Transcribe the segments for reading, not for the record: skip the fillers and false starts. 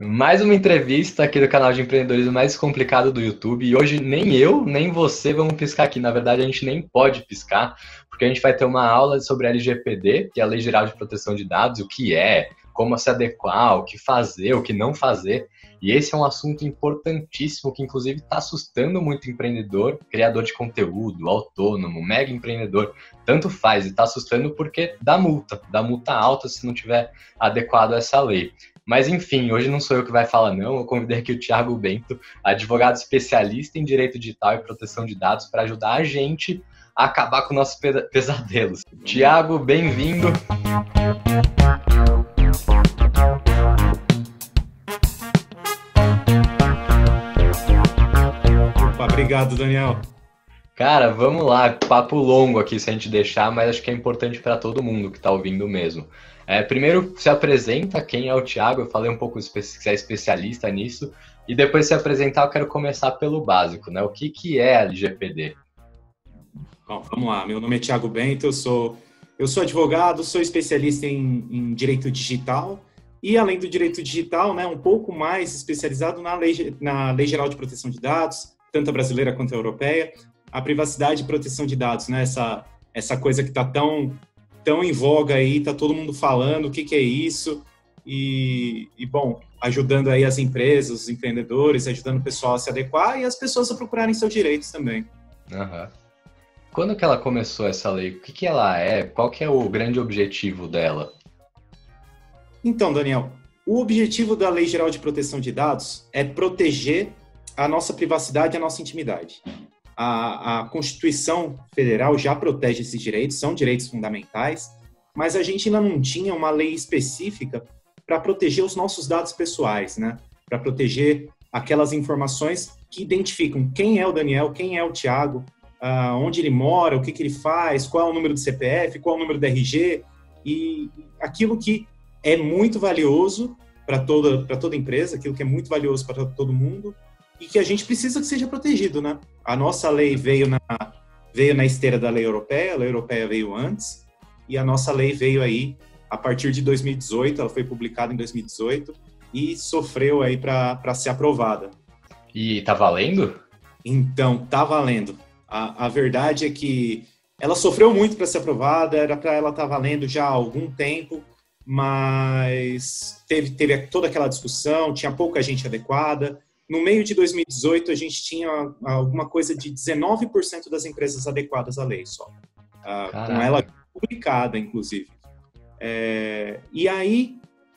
Mais uma entrevista aqui do canal de empreendedorismo mais complicado do YouTube. E hoje nem eu, nem você vamos piscar aqui. Na verdade, a gente nem pode piscar, porque a gente vai ter uma aula sobre a LGPD, que é a Lei Geral de Proteção de Dados, o que é, como se adequar, o que fazer, o que não fazer. E esse é um assunto importantíssimo que, inclusive, está assustando muito empreendedor, criador de conteúdo, autônomo, mega empreendedor, tanto faz. E está assustando porque dá multa alta se não tiver adequado a essa lei. Mas enfim, hoje não sou eu que vai falar não, eu convidei aqui o Thiago Bento, advogado especialista em direito digital e proteção de dados, para ajudar a gente a acabar com nossos pesadelos. Thiago, bem-vindo! Obrigado, Daniel! Cara, vamos lá, papo longo aqui se a gente deixar, mas acho que é importante para todo mundo que está ouvindo mesmo. Primeiro se apresenta, quem é o Thiago, eu falei um pouco que você é especialista nisso, e depois de se apresentar eu quero começar pelo básico, né? O que é a LGPD? Bom, vamos lá, meu nome é Thiago Bento, eu sou advogado, sou especialista em direito digital e além do direito digital, né, um pouco mais especializado na Lei Geral de Proteção de Dados, tanto a brasileira quanto a europeia. A privacidade e proteção de dados, né? Essa coisa que está tão em voga aí, está todo mundo falando o que é isso e, bom, ajudando aí as empresas, os empreendedores, ajudando o pessoal a se adequar e as pessoas a procurarem seus direitos também. Uhum. Quando que ela começou essa lei? O que ela é? Qual que é o grande objetivo dela? Então, Daniel, o objetivo da Lei Geral de Proteção de Dados é proteger a nossa privacidade e a nossa intimidade. A Constituição Federal já protege esses direitos, são direitos fundamentais, mas a gente ainda não tinha uma lei específica para proteger os nossos dados pessoais, né? Para proteger aquelas informações que identificam quem é o Daniel, quem é o Thiago, onde ele mora, o que ele faz, qual é o número do CPF, qual é o número do RG, e aquilo que é muito valioso para toda empresa, aquilo que é muito valioso para todo mundo, e que a gente precisa que seja protegido, né? A nossa lei veio na esteira da lei europeia, a lei europeia veio antes, e a nossa lei veio aí a partir de 2018, ela foi publicada em 2018, e sofreu aí para ser aprovada. E tá valendo? Então, tá valendo. A verdade é que ela sofreu muito para ser aprovada, era para ela estar valendo já há algum tempo, mas teve toda aquela discussão, tinha pouca gente adequada. No meio de 2018, a gente tinha alguma coisa de 19% das empresas adequadas à lei só. Com ela publicada, inclusive. E aí,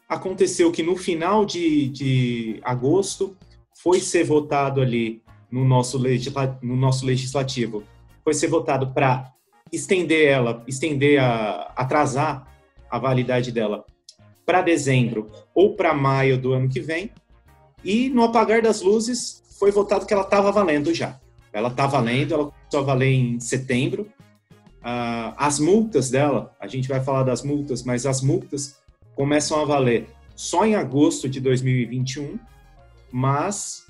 aconteceu que no final de agosto, foi ser votado ali no nosso legislativo, foi ser votado para atrasar a validade dela para dezembro ou para maio do ano que vem. E no apagar das luzes foi votado que ela estava valendo já. Ela está valendo, ela começou a valer em setembro. As multas dela, a gente vai falar das multas, mas as multas começam a valer só em agosto de 2021, mas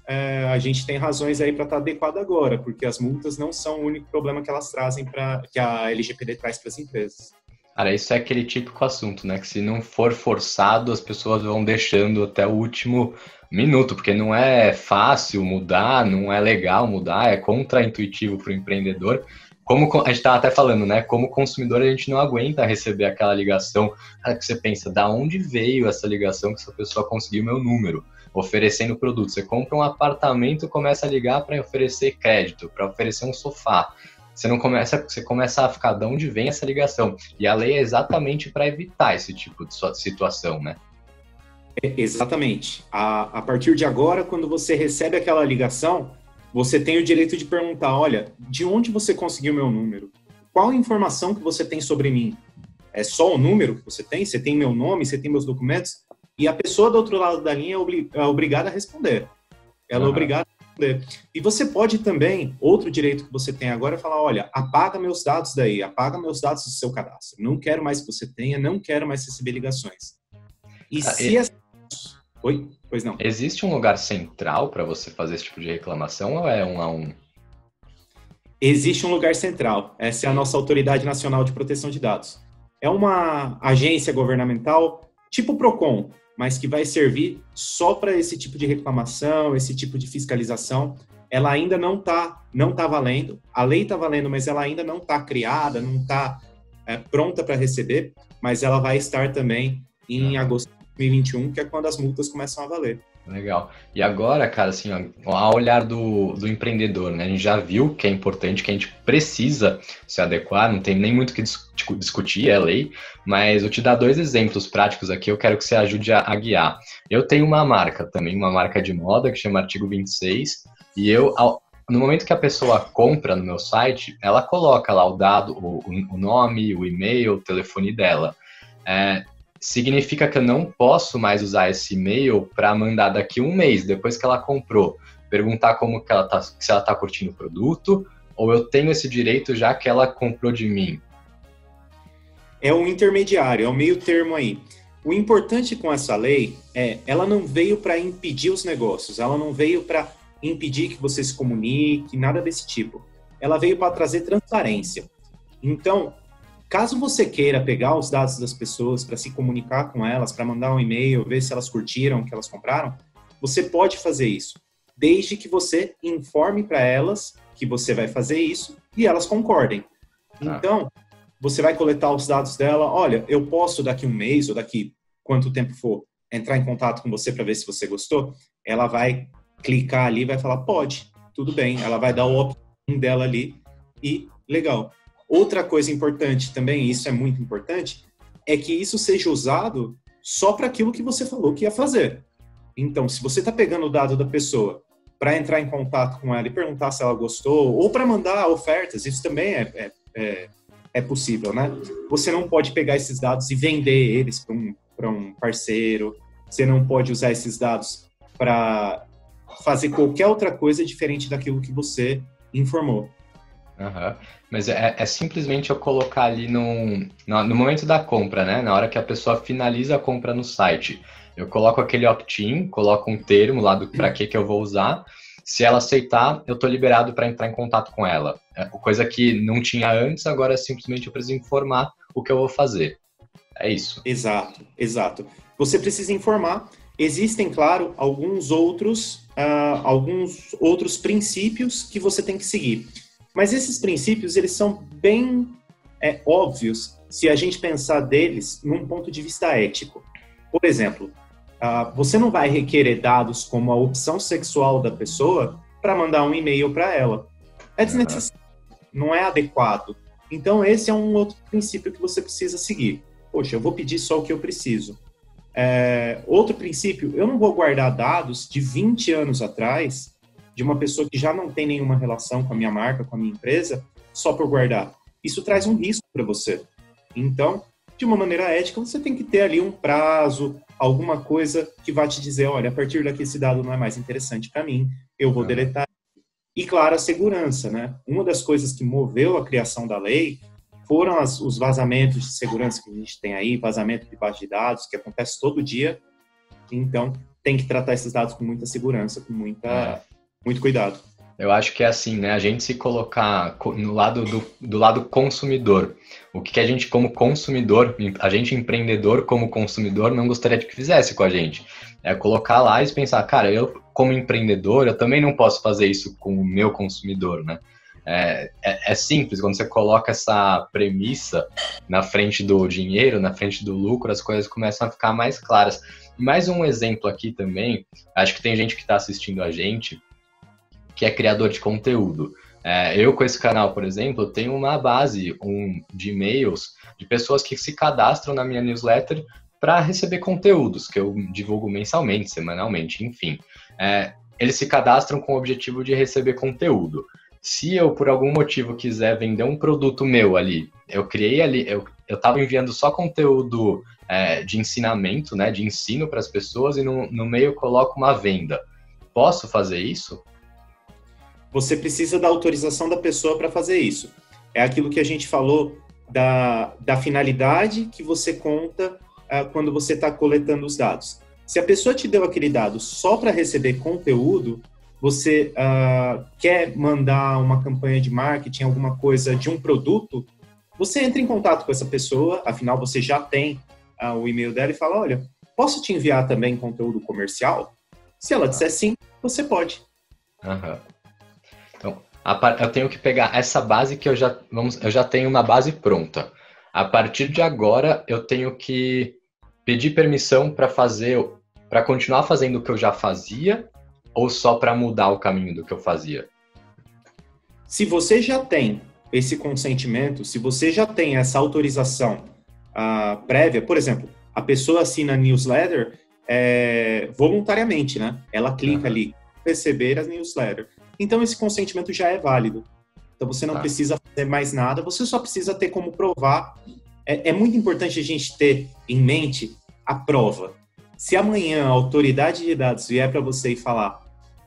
a gente tem razões aí para estar adequado agora, porque as multas não são o único problema que elas trazem, que a LGPD traz para as empresas. Cara, isso é aquele típico assunto, né? Que se não for forçado, as pessoas vão deixando até o último minuto, porque não é fácil mudar, não é legal mudar, é contraintuitivo para o empreendedor. Como a gente estava até falando, né? Como consumidor, a gente não aguenta receber aquela ligação, que você pensa, da onde veio essa ligação que essa pessoa conseguiu meu número? Oferecendo produto. Você compra um apartamento, começa a ligar para oferecer crédito, para oferecer um sofá. Você começa a ficar de onde vem essa ligação. E a lei é exatamente para evitar esse tipo de situação, né? Exatamente. A partir de agora, quando você recebe aquela ligação, você tem o direito de perguntar, olha, de onde você conseguiu meu número? Qual a informação que você tem sobre mim? É só o número que você tem? Você tem meu nome? Você tem meus documentos? E a pessoa do outro lado da linha é obrigada a responder. Ela é obrigada a responder. E você pode também, outro direito que você tem agora, é falar, olha, apaga meus dados daí, apaga meus dados do seu cadastro. Não quero mais que você tenha, não quero mais receber ligações. E se essa... Oi? Pois não. Existe um lugar central para você fazer esse tipo de reclamação ou é um a um? Existe um lugar central. Essa é a nossa Autoridade Nacional de Proteção de Dados. É uma agência governamental tipo Procon, mas que vai servir só para esse tipo de reclamação, esse tipo de fiscalização, ela ainda não tá valendo. A lei está valendo, mas ela ainda não está criada, não está pronta para receber, mas ela vai estar também em agosto de 2021, que é quando as multas começam a valer. Legal. E agora, cara, assim, ó, ao olhar do empreendedor, né? A gente já viu que é importante, que a gente precisa se adequar, não tem nem muito o que discutir, é lei, mas eu te dar 2 exemplos práticos aqui, eu quero que você ajude a guiar. Eu tenho uma marca também, uma marca de moda que chama Artigo 26, e eu, no momento que a pessoa compra no meu site, ela coloca lá o dado, o nome, o e-mail, o telefone dela. Significa que eu não posso mais usar esse e-mail para mandar daqui um mês, depois que ela comprou, perguntar como que ela tá, se ela está curtindo o produto, ou eu tenho esse direito já que ela comprou de mim? É um intermediário, é um meio termo aí. O importante com essa lei é, ela não veio para impedir os negócios, ela não veio para impedir que você se comunique, nada desse tipo. Ela veio para trazer transparência. Então, caso você queira pegar os dados das pessoas para se comunicar com elas, para mandar um e-mail, ver se elas curtiram, que elas compraram, você pode fazer isso, desde que você informe para elas que você vai fazer isso e elas concordem. Então, você vai coletar os dados dela, olha, eu posso daqui um mês ou daqui quanto tempo for entrar em contato com você para ver se você gostou? Ela vai clicar ali, vai falar, pode, tudo bem. Ela vai dar o opt-in dela ali e legal. Outra coisa importante também, e isso é muito importante, é que isso seja usado só para aquilo que você falou que ia fazer. Então, se você está pegando o dado da pessoa para entrar em contato com ela e perguntar se ela gostou, ou para mandar ofertas, isso também é possível, né? Você não pode pegar esses dados e vender eles para um parceiro, você não pode usar esses dados para fazer qualquer outra coisa diferente daquilo que você informou. Uhum. Mas é simplesmente eu colocar ali no momento da compra, né? Na hora que a pessoa finaliza a compra no site, eu coloco aquele opt-in, coloco um termo lá do para que eu vou usar. Se ela aceitar, eu tô liberado para entrar em contato com ela. É coisa que não tinha antes, agora simplesmente eu preciso informar o que eu vou fazer. É isso. Exato, exato. Você precisa informar. Existem, claro, alguns outros princípios que você tem que seguir. Mas esses princípios, eles são bem óbvios se a gente pensar deles num ponto de vista ético. Por exemplo, você não vai requerer dados como a opção sexual da pessoa para mandar um e-mail para ela. É desnecessário, não é adequado. Então, esse é um outro princípio que você precisa seguir. Poxa, eu vou pedir só o que eu preciso. Outro princípio, eu não vou guardar dados de 20 anos atrás de uma pessoa que já não tem nenhuma relação com a minha marca, com a minha empresa, só por guardar. Isso traz um risco para você. Então, de uma maneira ética, você tem que ter ali um prazo, alguma coisa que vai te dizer, olha, a partir daqui esse dado não é mais interessante para mim, eu vou deletar. E, claro, a segurança, né? Uma das coisas que moveu a criação da lei foram os vazamentos de segurança que a gente tem aí, vazamento de base de dados, que acontece todo dia. Então, tem que tratar esses dados com muita segurança, com muito cuidado. Eu acho que é assim, né? A gente se colocar no lado do lado consumidor. O que a gente como consumidor, a gente empreendedor como consumidor não gostaria de que fizesse com a gente. É colocar lá e pensar, cara, eu como empreendedor, eu também não posso fazer isso com o meu consumidor, né? É simples, quando você coloca essa premissa na frente do dinheiro, na frente do lucro, as coisas começam a ficar mais claras. Mais um exemplo aqui também, acho que tem gente que está assistindo a gente, que é criador de conteúdo. Eu, com esse canal, por exemplo, tenho uma base de e-mails de pessoas que se cadastram na minha newsletter para receber conteúdos, que eu divulgo mensalmente, semanalmente, enfim. Eles se cadastram com o objetivo de receber conteúdo. Se eu, por algum motivo, quiser vender um produto meu ali, eu criei ali, eu estava enviando só conteúdo de ensinamento, né, de ensino para as pessoas e no meio eu coloco uma venda. Posso fazer isso? Você precisa da autorização da pessoa para fazer isso. É aquilo que a gente falou da finalidade que você conta quando você está coletando os dados. Se a pessoa te deu aquele dado só para receber conteúdo, você quer mandar uma campanha de marketing, alguma coisa de um produto, você entra em contato com essa pessoa, afinal você já tem o e-mail dela e fala, olha, posso te enviar também conteúdo comercial? Se ela disser sim, você pode. Uhum. Então, eu tenho que pegar essa base que eu já tenho uma base pronta. A partir de agora, eu tenho que pedir permissão para continuar fazendo o que eu já fazia ou só para mudar o caminho do que eu fazia? Se você já tem esse consentimento, se você já tem essa autorização prévia, por exemplo, a pessoa assina newsletter voluntariamente, né? Ela clica ali, receber as newsletters. Então, esse consentimento já é válido. Então, você não precisa fazer mais nada, você só precisa ter como provar. É muito importante a gente ter em mente a prova. Se amanhã a autoridade de dados vier para você e falar,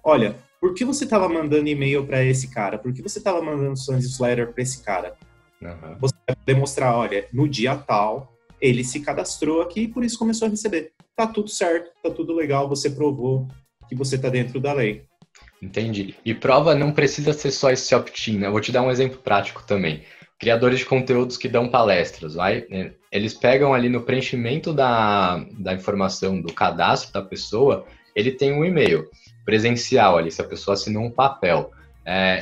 olha, por que você estava mandando e-mail para esse cara? Por que você estava mandando sua newsletter para esse cara? Uhum. Você vai demonstrar, olha, no dia tal, ele se cadastrou aqui e por isso começou a receber. Tá tudo certo, tá tudo legal, você provou que você tá dentro da lei. Entendi. E prova não precisa ser só esse opt-in, né? Eu vou te dar um exemplo prático também. Criadores de conteúdos que dão palestras, vai? Eles pegam ali no preenchimento da informação do cadastro da pessoa, ele tem um e-mail presencial ali, se a pessoa assinou um papel.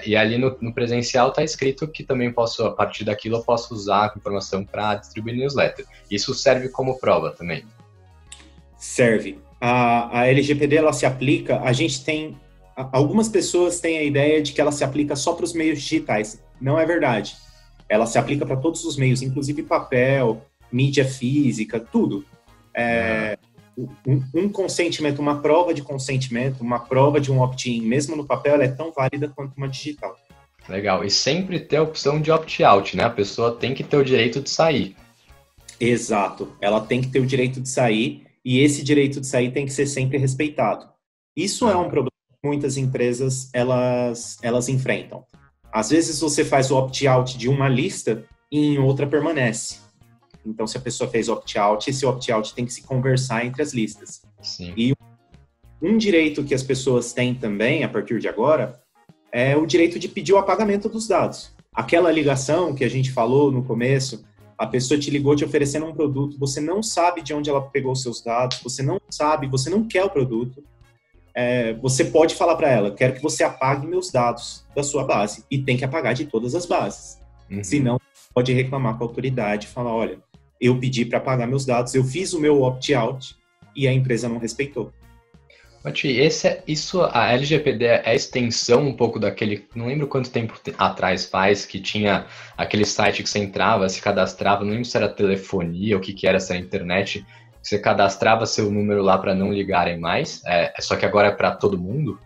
E ali no presencial está escrito que também posso, a partir daquilo, eu posso usar a informação para distribuir newsletter. Isso serve como prova também? Serve. A LGPD, ela se aplica, a gente tem, algumas pessoas têm a ideia de que ela se aplica só para os meios digitais. Não é verdade. Ela se aplica para todos os meios, inclusive papel, mídia física, tudo. Um consentimento, uma prova de consentimento, uma prova de um opt-in, mesmo no papel, ela é tão válida quanto uma digital. Legal. E sempre ter a opção de opt-out, né? A pessoa tem que ter o direito de sair. Exato. Ela tem que ter o direito de sair e esse direito de sair tem que ser sempre respeitado. Isso é um problema que muitas empresas elas enfrentam. Às vezes você faz o opt-out de uma lista e em outra permanece. Então, se a pessoa fez opt-out, esse opt-out tem que se conversar entre as listas. Sim. E um direito que as pessoas têm também, a partir de agora, é o direito de pedir o apagamento dos dados. Aquela ligação que a gente falou no começo, a pessoa te ligou te oferecendo um produto, você não sabe de onde ela pegou os seus dados, você não sabe, você não quer o produto, você pode falar para ela, quero que você apague meus dados da sua base. E tem que apagar de todas as bases. Uhum. Senão, pode reclamar com a autoridade e falar, olha, eu pedi para pagar meus dados, eu fiz o meu opt-out e a empresa não respeitou. Mati, a LGPD é a extensão um pouco daquele, não lembro quanto tempo atrás faz, que tinha aquele site que você entrava, se cadastrava, não lembro se era telefonia, o que era, se era internet, você cadastrava seu número lá para não ligarem mais, só que agora é para todo mundo?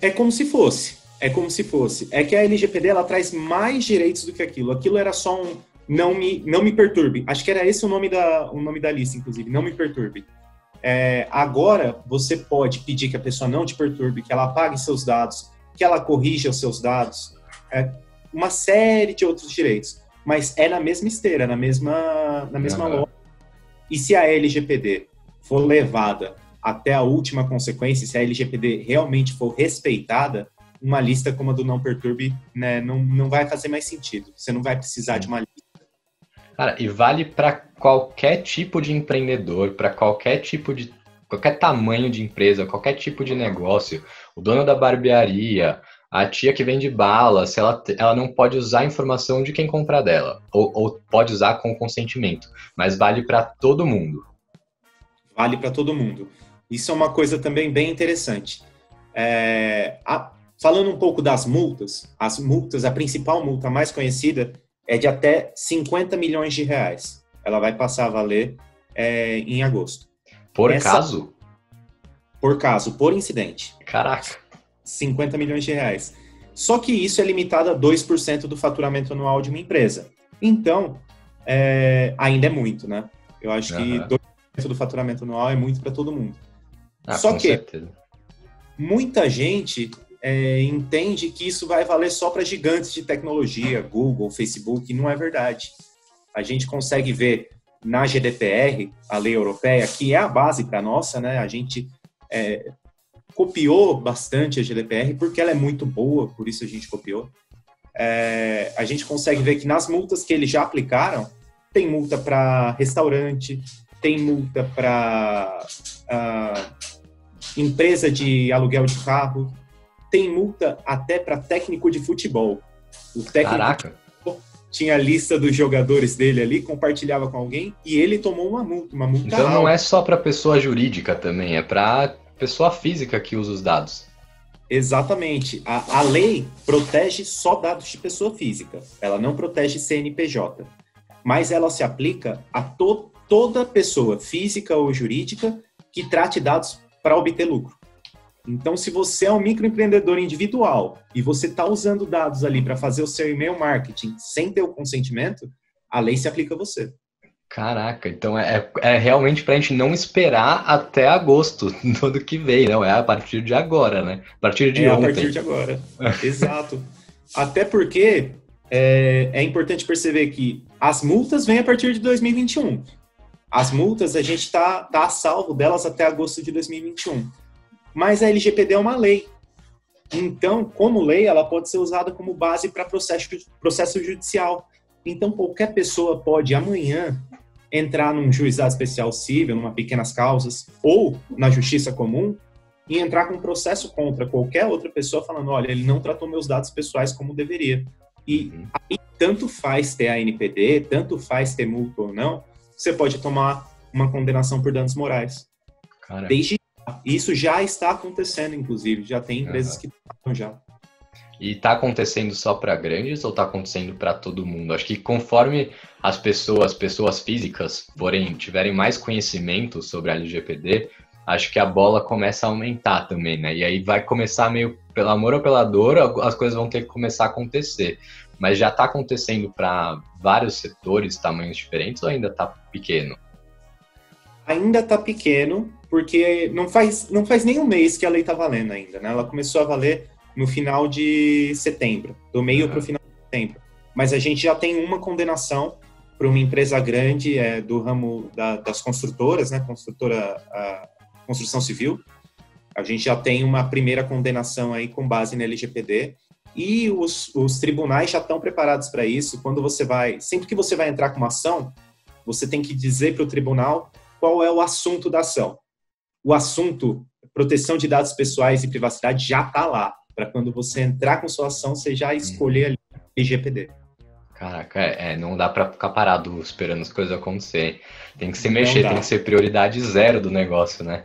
É como se fosse. É que a LGPD, ela traz mais direitos do que aquilo. Aquilo era só um... Não me perturbe. Acho que era esse o nome da lista, inclusive. Não me perturbe. Agora, você pode pedir que a pessoa não te perturbe, que ela apague seus dados, que ela corrija os seus dados. Uma série de outros direitos. Mas é na mesma esteira, na mesma lógica. E se a LGPD for levada até a última consequência, se a LGPD realmente for respeitada, uma lista como a do Não Perturbe, né, não vai fazer mais sentido. Você não vai precisar de uma lista. Cara, e vale para qualquer tipo de empreendedor, para qualquer tipo de... qualquer tamanho de empresa, qualquer tipo de negócio. O dono da barbearia, a tia que vende bala, se ela não pode usar a informação de quem comprar dela. Ou pode usar com consentimento. Mas vale para todo mundo. Vale para todo mundo. Isso é uma coisa também bem interessante. Falando um pouco das multas, a principal multa mais conhecida é de até 50 milhões de reais. Ela vai passar a valer em agosto. Por caso? Por caso, por incidente. Caraca. 50 milhões de reais. Só que isso é limitado a 2% do faturamento anual de uma empresa. Então, ainda é muito, né? Eu acho que 2% do faturamento anual é muito para todo mundo. Só que muita gente... entende que isso vai valer só para gigantes de tecnologia, Google, Facebook, e não é verdade. A gente consegue ver na GDPR, a lei europeia, que é a base para a nossa, né? A gente copiou bastante a GDPR porque ela é muito boa, por isso a gente copiou. A gente consegue ver que nas multas que eles já aplicaram, tem multa para restaurante, tem multa para empresa de aluguel de carro, tem multa até para técnico de futebol. O técnico Caraca. De futebol tinha a lista dos jogadores dele ali, compartilhava com alguém e ele tomou uma multa Então alta. Não é só para pessoa jurídica também, é para pessoa física que usa os dados. Exatamente. A lei protege só dados de pessoa física. Ela não protege CNPJ. Mas ela se aplica a toda pessoa física ou jurídica que trate dados para obter lucro. Então, se você é um microempreendedor individual e você está usando dados ali para fazer o seu e-mail marketing sem ter o consentimento, a lei se aplica a você. Caraca, então é realmente pra gente não esperar até agosto do ano que vem, não? É a partir de agora, né? A partir de ontem. É a partir de agora, exato. Até porque é importante perceber que as multas vêm a partir de 2021. As multas, a gente tá a salvo delas até agosto de 2021. Mas a LGPD é uma lei. Então, como lei, ela pode ser usada como base para processo judicial. Então, qualquer pessoa pode, amanhã, entrar num juizado especial civil, numa pequenas causas, ou na justiça comum, e entrar com um processo contra qualquer outra pessoa falando, olha, ele não tratou meus dados pessoais como deveria. E aí, tanto faz ter a NPD, tanto faz ter multa ou não, você pode tomar uma condenação por danos morais. Caramba. Isso já está acontecendo, inclusive, já tem empresas que tratam já. E tá acontecendo só para grandes ou tá acontecendo para todo mundo? Acho que conforme as pessoas físicas, porém, tiverem mais conhecimento sobre a LGPD, acho que a bola começa a aumentar também, né? E aí vai começar meio pelo amor ou pela dor, as coisas vão ter que começar a acontecer. Mas já tá acontecendo para vários setores, tamanhos diferentes, ou ainda tá pequeno? Ainda tá pequeno, porque não faz nem um mês que a lei tá valendo ainda, né? Ela começou a valer no final de setembro, do meio para o final de setembro. Mas a gente já tem uma condenação para uma empresa grande do ramo das construtoras, né? Construção civil. A gente já tem uma primeira condenação aí com base na LGPD e os tribunais já estão preparados para isso. Quando você sempre que você vai entrar com uma ação, você tem que dizer para o tribunal qual é o assunto da ação. O assunto, proteção de dados pessoais e privacidade, já está lá. Para quando você entrar com sua ação, você já escolher ali LGPD. Caraca, não dá para ficar parado esperando as coisas acontecerem. Tem que se mexer, tem que ser prioridade zero do negócio, né?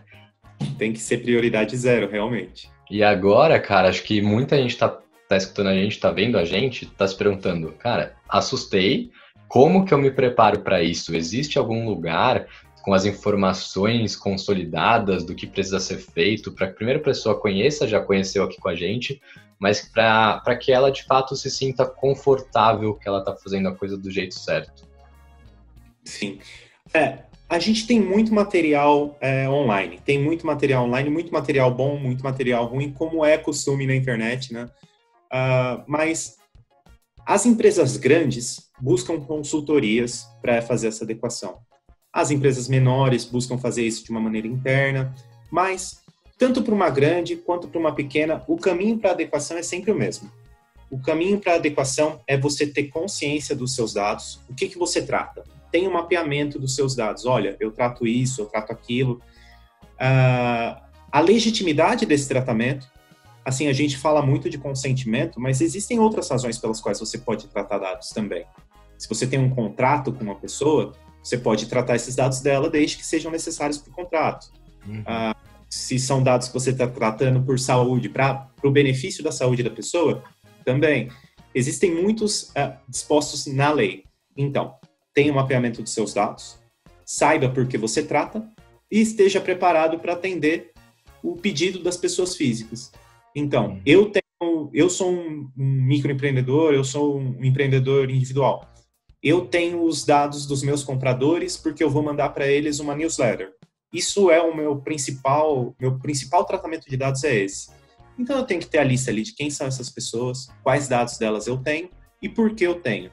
Tem que ser prioridade zero, realmente. E agora, cara, acho que muita gente tá escutando a gente, tá vendo a gente, tá se perguntando, cara, assustei, como que eu me preparo para isso? Existe algum lugar com as informações consolidadas do que precisa ser feito, para que a primeira pessoa conheça, já conheceu aqui com a gente, mas para que ela, de fato, se sinta confortável que ela está fazendo a coisa do jeito certo? Sim. A gente tem muito material online. Tem muito material online, muito material bom, muito material ruim, como é costume na internet, né? Mas as empresas grandes buscam consultorias para fazer essa adequação. As empresas menores buscam fazer isso de uma maneira interna, mas tanto para uma grande quanto para uma pequena, o caminho para a adequação é sempre o mesmo. O caminho para a adequação é você ter consciência dos seus dados, o que você trata. Tem um mapeamento dos seus dados, olha, eu trato isso, eu trato aquilo. A legitimidade desse tratamento, assim, a gente fala muito de consentimento, mas existem outras razões pelas quais você pode tratar dados também. Se você tem um contrato com uma pessoa, você pode tratar esses dados dela desde que sejam necessários para o contrato. Se são dados que você está tratando por saúde, para o benefício da saúde da pessoa, também. Existem muitos dispostos na lei. Então, tenha um mapeamento dos seus dados, saiba por que você trata e esteja preparado para atender o pedido das pessoas físicas. Então, eu sou um microempreendedor, eu sou um empreendedor individual. Eu tenho os dados dos meus compradores porque eu vou mandar para eles uma newsletter. Isso é o meu principal tratamento de dados é esse. Então eu tenho que ter a lista ali de quem são essas pessoas, quais dados delas eu tenho e por que eu tenho.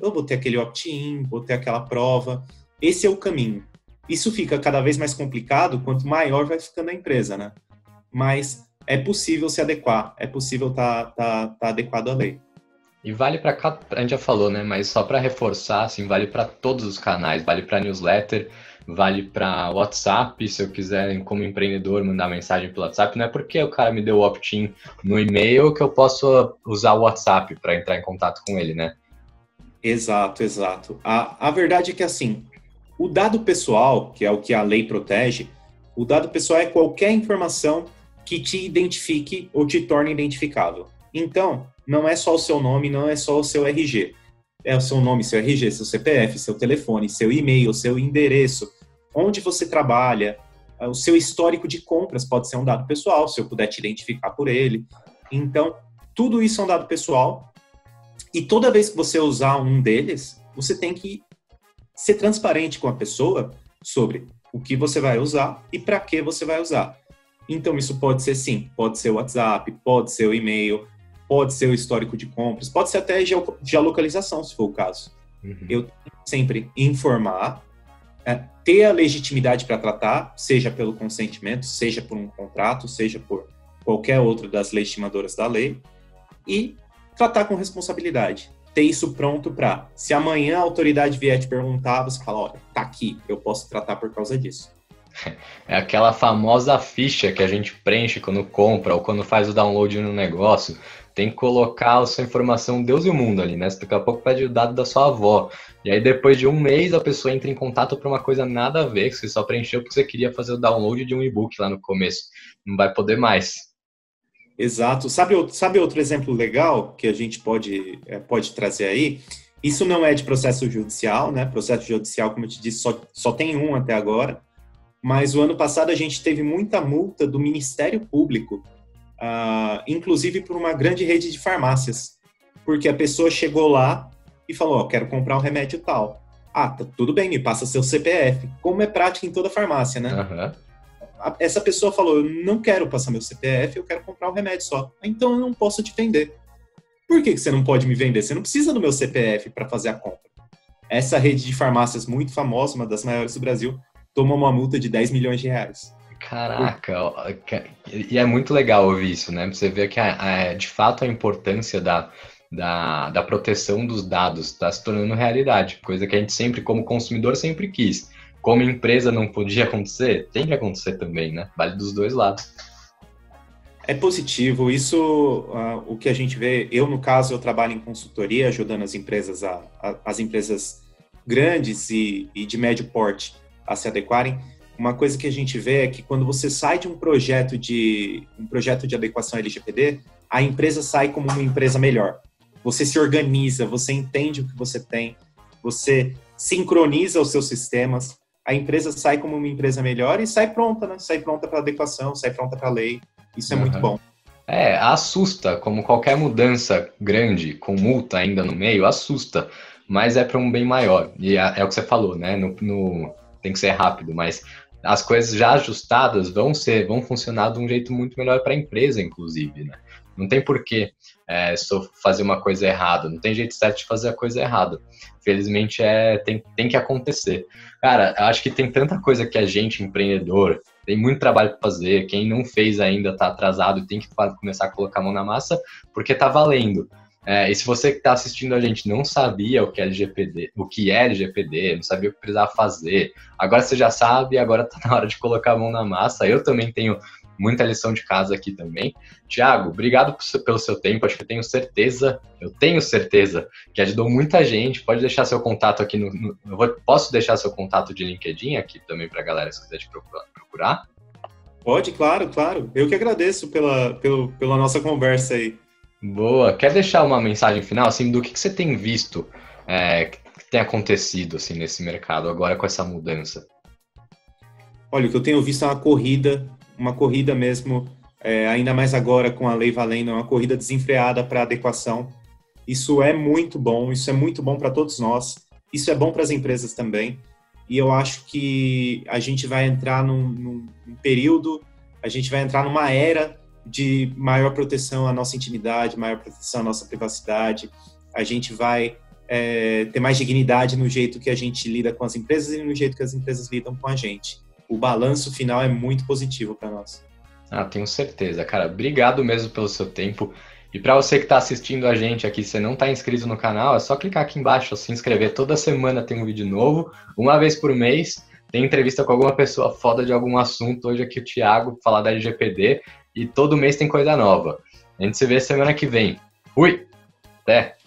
Eu vou ter aquele opt-in, vou ter aquela prova. Esse é o caminho. Isso fica cada vez mais complicado quanto maior vai ficando a empresa, né? Mas é possível se adequar, é possível estar adequado à lei. E vale para cá, a gente já falou, né? Mas só para reforçar, assim, vale para todos os canais, vale para newsletter, vale para WhatsApp, se eu quiser, como empreendedor, mandar mensagem pelo WhatsApp, não é porque o cara me deu opt-in no e-mail que eu posso usar o WhatsApp para entrar em contato com ele, né? Exato, exato. A verdade é que, assim, o dado pessoal, que é o que a lei protege, o dado pessoal é qualquer informação que te identifique ou te torne identificável. Então, não é só o seu nome, não é só o seu RG. É o seu nome, seu RG, seu CPF, seu telefone, seu e-mail, seu endereço, onde você trabalha, o seu histórico de compras pode ser um dado pessoal, se eu puder te identificar por ele. Então, tudo isso é um dado pessoal e toda vez que você usar um deles, você tem que ser transparente com a pessoa sobre o que você vai usar e para que você vai usar. Então, isso pode ser sim, pode ser o WhatsApp, pode ser o e-mail, pode ser o histórico de compras, pode ser até geolocalização, se for o caso. Uhum. Eu sempre informar, ter a legitimidade para tratar, seja pelo consentimento, seja por um contrato, seja por qualquer outra das legitimadoras da lei, e tratar com responsabilidade. Ter isso pronto para, se amanhã a autoridade vier te perguntar, você fala, olha, tá aqui, eu posso tratar por causa disso. É aquela famosa ficha que a gente preenche quando compra ou quando faz o download no negócio. Tem que colocar a sua informação Deus e o mundo ali, né? Você daqui a pouco pede o dado da sua avó. E aí depois de um mês a pessoa entra em contato para uma coisa nada a ver, que você só preencheu porque você queria fazer o download de um e-book lá no começo. Não vai poder mais. Exato. Sabe outro exemplo legal que a gente pode trazer aí? Isso não é de processo judicial, né? Processo judicial, como eu te disse, só tem um até agora. Mas o ano passado a gente teve muita multa do Ministério Público, inclusive por uma grande rede de farmácias, porque a pessoa chegou lá e falou, ó, quero comprar um remédio tal. Ah, tá, tudo bem, me passa seu CPF, como é prática em toda farmácia, né? Uhum. Essa pessoa falou, eu não quero passar meu CPF, eu quero comprar um remédio só. Então eu não posso te vender. Por que você não pode me vender? Você não precisa do meu CPF para fazer a compra. Essa rede de farmácias muito famosa, uma das maiores do Brasil, tomou uma multa de 10 milhões de reais. Caraca, e é muito legal ouvir isso, né? Você vê que de fato a importância da proteção dos dados está se tornando realidade, coisa que a gente sempre, como consumidor, sempre quis. Como empresa não podia acontecer, tem que acontecer também, né? Vale dos dois lados. É positivo, isso o que a gente vê, no caso, eu trabalho em consultoria, ajudando as empresas, as empresas grandes e de médio porte, a se adequarem. Uma coisa que a gente vê é que quando você sai de um projeto de adequação LGPD, a empresa sai como uma empresa melhor. Você se organiza, você entende o que você tem, você sincroniza os seus sistemas, a empresa sai como uma empresa melhor e sai pronta, né? Sai pronta para adequação, sai pronta para a lei. Isso é muito bom. Assusta, como qualquer mudança grande, com multa ainda no meio, assusta, mas é para um bem maior. E é o que você falou, né? Tem que ser rápido, mas as coisas já ajustadas vão funcionar de um jeito muito melhor para a empresa, inclusive, né? Não tem porquê só fazer uma coisa errada, não tem jeito certo de fazer a coisa errada. Felizmente, tem que acontecer. Cara, eu acho que tem tanta coisa que a gente, empreendedor, tem muito trabalho para fazer, quem não fez ainda está atrasado e tem que começar a colocar a mão na massa, porque está valendo. E se você que está assistindo a gente não sabia o que é LGPD, não sabia o que precisava fazer, agora você já sabe, agora está na hora de colocar a mão na massa. Eu também tenho muita lição de casa aqui também. Thiago, obrigado pelo seu tempo, acho que eu tenho certeza que ajudou muita gente. Pode deixar seu contato aqui, posso deixar seu contato de LinkedIn aqui também para a galera, se quiser te procurar? Pode, claro, claro. Eu que agradeço pela nossa conversa aí. Boa. Quer deixar uma mensagem final, assim, do que você tem visto que tem acontecido, assim, nesse mercado agora com essa mudança? Olha, o que eu tenho visto é uma corrida mesmo, ainda mais agora com a lei valendo, é uma corrida desenfreada para adequação. Isso é muito bom para todos nós, isso é bom para as empresas também, e eu acho que a gente vai entrar num período, a gente vai entrar numa era de maior proteção à nossa intimidade, maior proteção à nossa privacidade. A gente vai ter mais dignidade no jeito que a gente lida com as empresas e no jeito que as empresas lidam com a gente. O balanço final é muito positivo para nós. Ah, tenho certeza, cara. Obrigado mesmo pelo seu tempo. E para você que está assistindo a gente aqui, se não está inscrito no canal, é só clicar aqui embaixo, se inscrever. Toda semana tem um vídeo novo, uma vez por mês. tem entrevista com alguma pessoa foda de algum assunto. Hoje aqui o Thiago, falar da LGPD. E todo mês tem coisa nova. A gente se vê semana que vem. Fui! Até!